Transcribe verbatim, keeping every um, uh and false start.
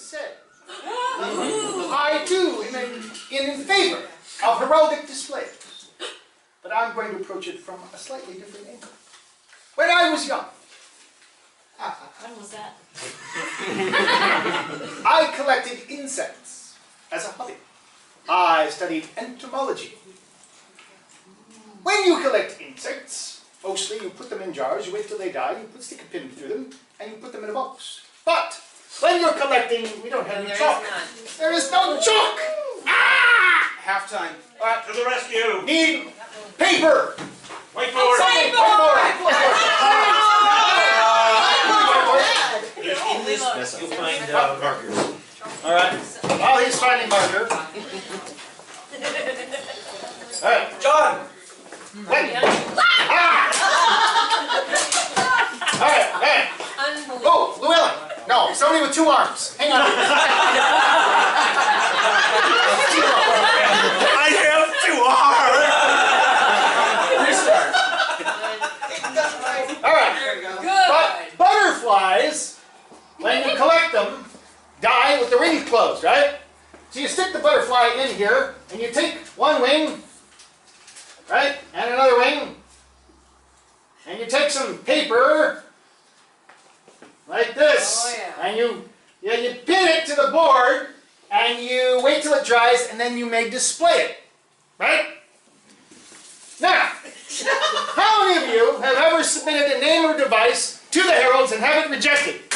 said, I too am in, in favor of heraldic displays, but I'm going to approach it from a slightly different angle. When I was young, when was that? I collected insects as a hobby. I studied entomology. When you collect insects, mostly you put them in jars, you wait till they die, you put stick a pin through them, and you put them in a box. But when you're collecting, we don't have any chalk. There is no chalk! Ah! Half time. All right, to the rescue. Need paper. Whiteboard. Whiteboard. Whiteboard. Whiteboard. Yes, you'll find uh, markers. All right. While he's finding marker. All right, John. Wait. Ah! All right, man. Oh, Llewellyn. No, somebody with two arms. Hang on. I have two arms. Restart. All right. There you go. But butterflies, when you collect them, die with the wings closed, right? So you stick the butterfly in here, and you take one wing, right, and another wing, and you take some paper, like this, oh, yeah. and you, yeah, you pin it to the board, and you wait till it dries, and then you may display it, right? Now, how many of you have ever submitted a name or device to the heralds and have it rejected?